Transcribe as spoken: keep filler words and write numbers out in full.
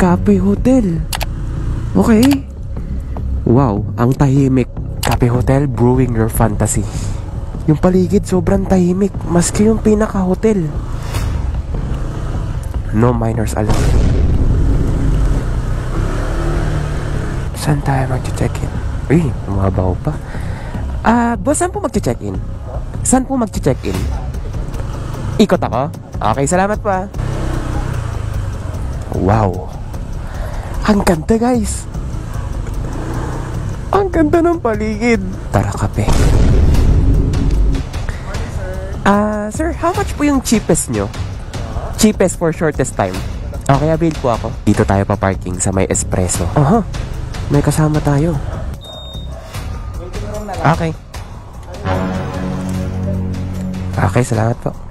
Cafe Hotel. Okay. Wow, ang tahimik. Cafe Hotel Brewing Your Fantasy. Yung paligid sobrang tahimik, maski yung pinaka-hotel. No minors allowed. Saan tayo mag-check-in? Uy, mababaw pa. Ah, uh, boss, saan po mag-check-in? Saan po mag-check-in? Ikot ako? Okay, salamat pa. Wow. Ang ganda, guys. Ang ganda ng paligid. Tara, kape. Ah, uh, sir, how much po yung cheapest nyo? Cheapest for shortest time. Okay, avail po ako. Dito tayo pa parking sa may espresso. Aha, uh-huh. May kasama tayo. Okay. Okay, salamat po.